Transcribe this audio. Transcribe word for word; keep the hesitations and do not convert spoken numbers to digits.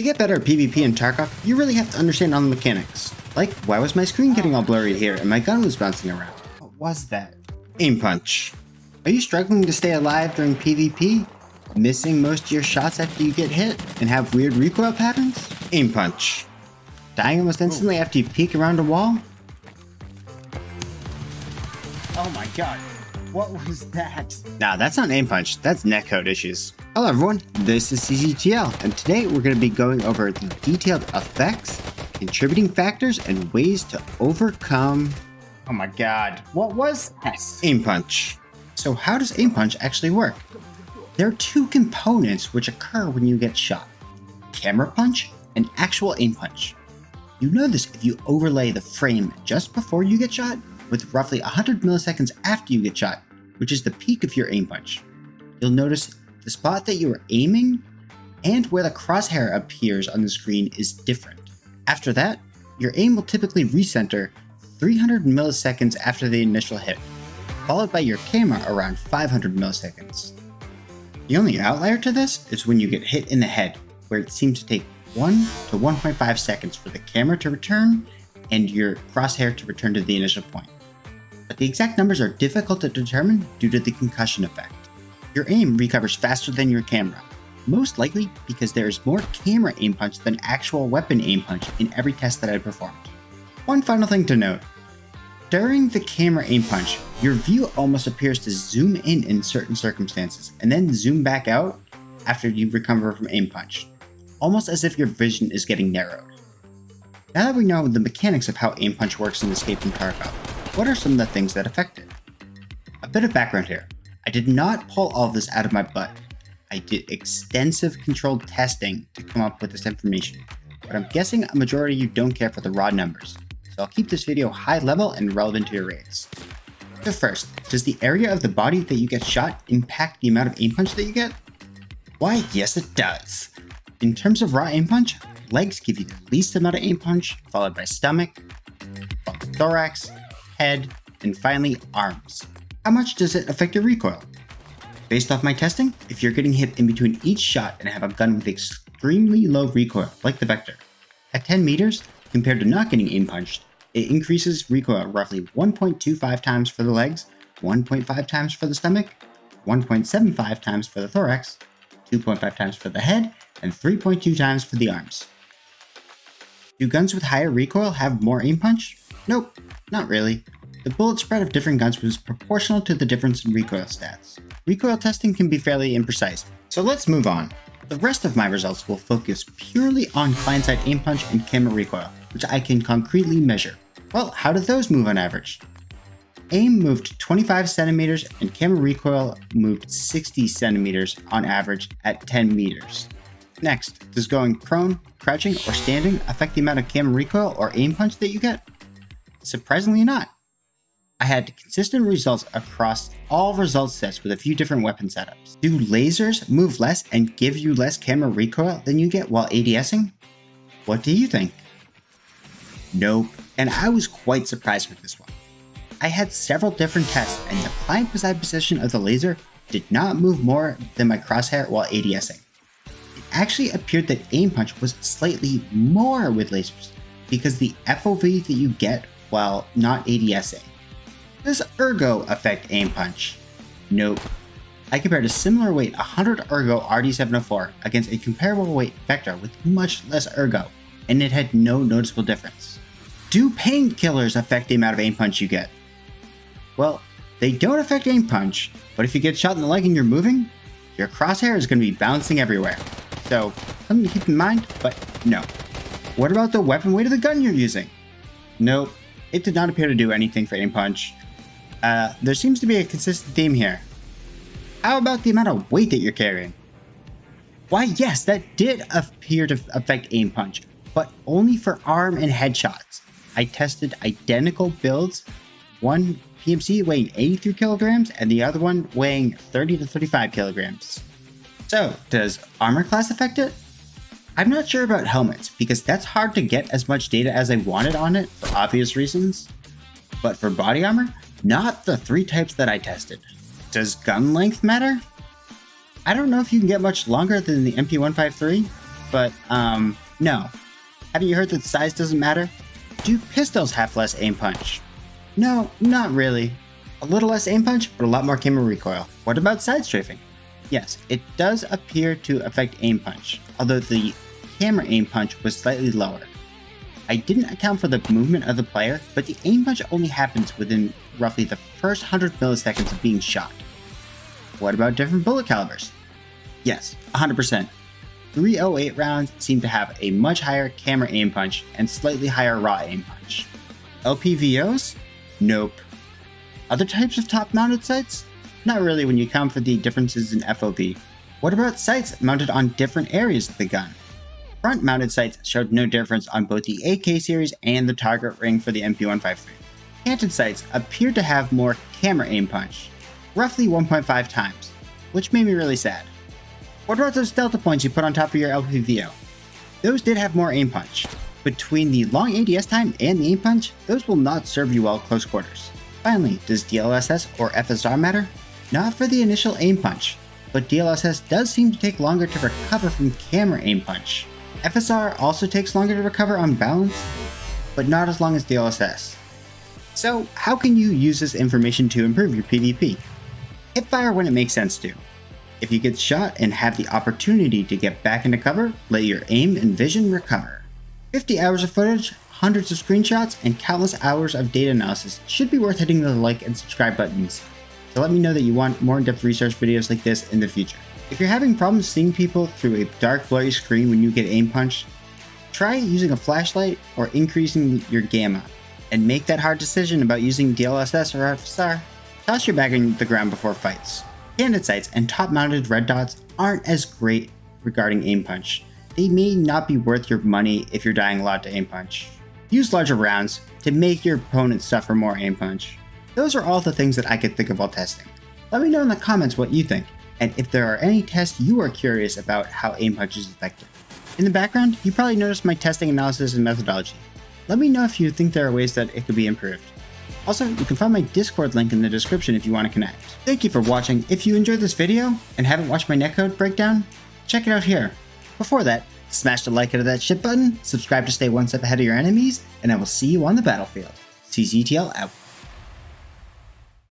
To get better at PvP in Tarkov, you really have to understand all the mechanics. Like, why was my screen getting all blurry here and my gun was bouncing around? What was that? Aim Punch. Are you struggling to stay alive during PvP? Missing most of your shots after you get hit and have weird recoil patterns? Aim Punch. Dying almost instantly after you peek around a wall? Oh my god, what was that? Nah, that's not Aim Punch, that's netcode issues. Hello everyone, this is C Z T L, and today we're going to be going over the detailed effects, contributing factors, and ways to overcome... Oh my god, what was that? Aim Punch. So how does Aim Punch actually work? There are two components which occur when you get shot. Camera punch and actual aim punch. You know this if you overlay the frame just before you get shot with roughly one hundred milliseconds after you get shot, which is the peak of your aim punch. You'll notice the spot that you are aiming and where the crosshair appears on the screen is different. After that, your aim will typically recenter three hundred milliseconds after the initial hit, followed by your camera around five hundred milliseconds. The only outlier to this is when you get hit in the head, where it seems to take one to one point five seconds for the camera to return and your crosshair to return to the initial point. But the exact numbers are difficult to determine due to the concussion effect. Your aim recovers faster than your camera, most likely because there is more camera aim punch than actual weapon aim punch in every test that I performed. One final thing to note, during the camera aim punch, your view almost appears to zoom in in certain circumstances and then zoom back out after you recover from aim punch, almost as if your vision is getting narrowed. Now that we know the mechanics of how aim punch works in Escape from Tarkov, what are some of the things that affect it? A bit of background here. I did not pull all of this out of my butt. I did extensive controlled testing to come up with this information, but I'm guessing a majority of you don't care for the raw numbers, so I'll keep this video high level and relevant to your raids. So first, does the area of the body that you get shot impact the amount of aim punch that you get? Why, yes it does. In terms of raw aim punch, legs give you the least amount of aim punch, followed by stomach, followed by thorax, head, and finally arms. How much does it affect your recoil? Based off my testing, if you're getting hit in between each shot and have a gun with extremely low recoil, like the Vector, at ten meters, compared to not getting aim punched, it increases recoil roughly one point two five times for the legs, one point five times for the stomach, one point seven five times for the thorax, two point five times for the head, and three point two times for the arms. Do guns with higher recoil have more aim punch? Nope, not really. The bullet spread of different guns was proportional to the difference in recoil stats. Recoil testing can be fairly imprecise, so let's move on. The rest of my results will focus purely on client-side aim punch and camera recoil, which I can concretely measure. Well, how did those move on average? Aim moved twenty-five centimeters and camera recoil moved sixty centimeters on average at ten meters. Next, does going prone, crouching, or standing affect the amount of camera recoil or aim punch that you get? Surprisingly not. I had consistent results across all result sets with a few different weapon setups. Do lasers move less and give you less camera recoil than you get while ADSing? What do you think? Nope, and I was quite surprised with this one. I had several different tests and the client side position of the laser did not move more than my crosshair while ADSing. Actually appeared that aim punch was slightly more with lasers because the F O V that you get while not ADSing. Does ergo affect aim punch? Nope. I compared a similar weight one hundred ergo R D seven oh four against a comparable weight Vector with much less ergo, and it had no noticeable difference. Do painkillers affect the amount of aim punch you get? Well, they don't affect aim punch, but if you get shot in the leg and you're moving, your crosshair is going to be bouncing everywhere. So, something to keep in mind, but no. What about the weapon weight of the gun you're using? Nope, it did not appear to do anything for aim punch. Uh, there seems to be a consistent theme here. How about the amount of weight that you're carrying? Why yes, that did appear to affect aim punch, but only for arm and headshots. I tested identical builds, one P M C weighing eighty-three kilograms and the other one weighing thirty to thirty-five kilograms. So, does armor class affect it? I'm not sure about helmets, because that's hard to get as much data as I wanted on it for obvious reasons. But for body armor, not the three types that I tested. Does gun length matter? I don't know if you can get much longer than the M P one fifty-three, But, um, no. Haven't you heard that size doesn't matter? Do pistols have less aim punch? No, not really. A little less aim punch, but a lot more camera recoil. What about side strafing? Yes, it does appear to affect aim punch, although the camera aim punch was slightly lower. I didn't account for the movement of the player, but the aim punch only happens within roughly the first one hundred milliseconds of being shot. What about different bullet calibers? Yes, one hundred percent. three oh eight rounds seem to have a much higher camera aim punch and slightly higher raw aim punch. L P V Os? Nope. Other types of top-mounted sights? Not really when you account for the differences in F O V. What about sights mounted on different areas of the gun? Front-mounted sights showed no difference on both the A K series and the target ring for the M P one fifty-three. Canted sights appeared to have more camera aim punch, roughly one point five times, which made me really sad. What about those delta points you put on top of your L P V O? Those did have more aim punch. Between the long A D S time and the aim punch, those will not serve you well close quarters. Finally, does D L S S or F S R matter? Not for the initial aim punch, but D L S S does seem to take longer to recover from camera aim punch. F S R also takes longer to recover on balance, but not as long as D L S S. So how can you use this information to improve your PvP? Hip fire when it makes sense to. If you get shot and have the opportunity to get back into cover, let your aim and vision recover. fifty hours of footage, hundreds of screenshots, and countless hours of data analysis should be worth hitting the like and subscribe buttons. So let me know that you want more in-depth research videos like this in the future. If you're having problems seeing people through a dark, blurry screen when you get aim punched, try using a flashlight or increasing your gamma, and make that hard decision about using D L S S or F S R. Toss your bag on the ground before fights. Candid sights and top-mounted red dots aren't as great regarding aim punch. They may not be worth your money if you're dying a lot to aim punch. Use larger rounds to make your opponent suffer more aim punch. Those are all the things that I could think of while testing. Let me know in the comments what you think, and if there are any tests you are curious about how aim punch is affected. In the background, you probably noticed my testing analysis and methodology. Let me know if you think there are ways that it could be improved. Also, you can find my Discord link in the description if you want to connect. Thank you for watching. If you enjoyed this video and haven't watched my netcode breakdown, check it out here. Before that, smash the like out of that shit button, subscribe to stay one step ahead of your enemies, and I will see you on the battlefield. C Z T L out.